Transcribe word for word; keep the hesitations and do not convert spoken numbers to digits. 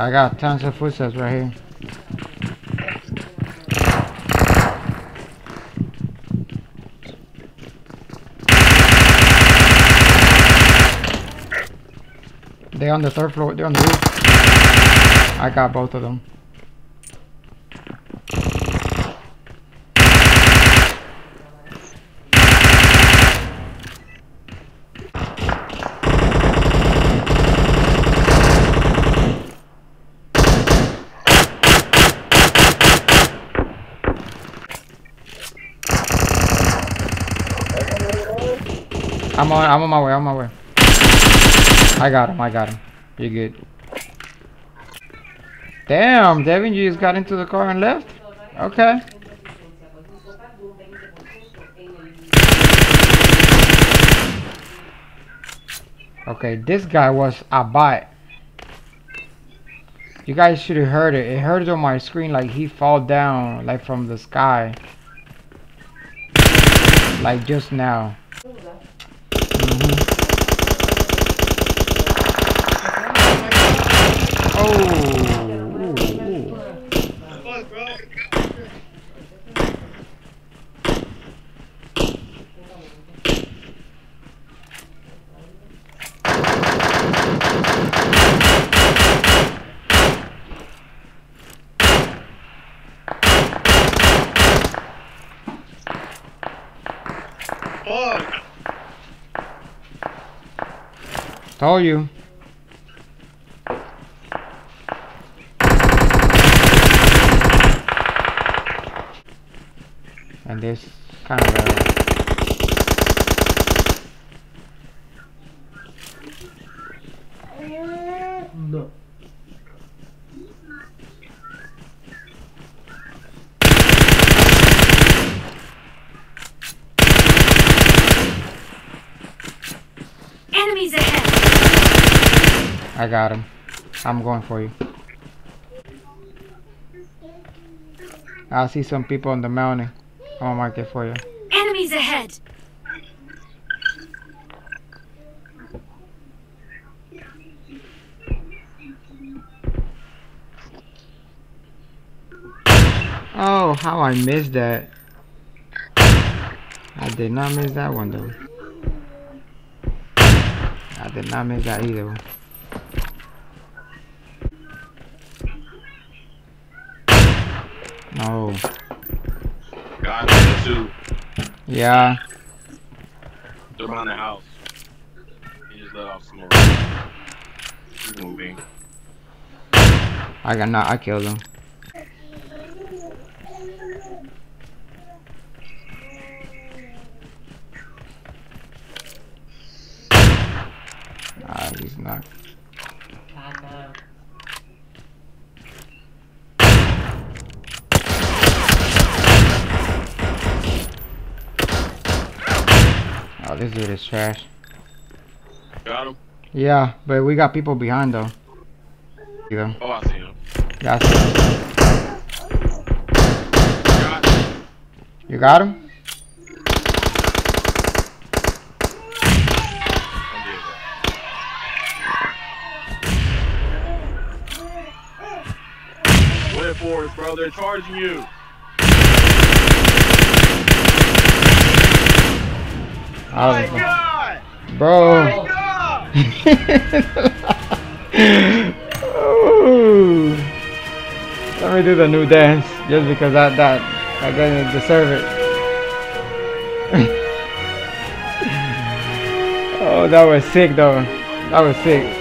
I got tons of footsteps right here. They're on the third floor. They're on the roof. I got both of them. I'm on, I'm on my way, I'm on my way. I got him, I got him. You're good. Damn, Devin, you just got into the car and left? Okay. Okay, this guy was a bot. You guys should have heard it. It heard it on my screen like he fall down like from the sky. Like just now. Oh. Ooh, ooh. Fuck. Told you. And this kind of a... No. Enemies ahead. I got him. I'm going for you. I see some people on the mountain. I'll mark it for you. Enemies ahead! Oh, how I missed that. I did not miss that one though. I did not miss that either. No. Two. Yeah. They're behind the house. He just let off some more. He's moving. I got not. I killed him. Ah, he's not. Oh, this dude is trash. Got him? Yeah, but we got people behind though. Yeah. Oh, I see him. Yeah, I see him. Got him. You got him? Wait for us, bro. They're charging you. Oh my god! Bro! Oh my god! Let me do the new dance just because I that I didn't deserve it. Oh, that was sick though. That was sick.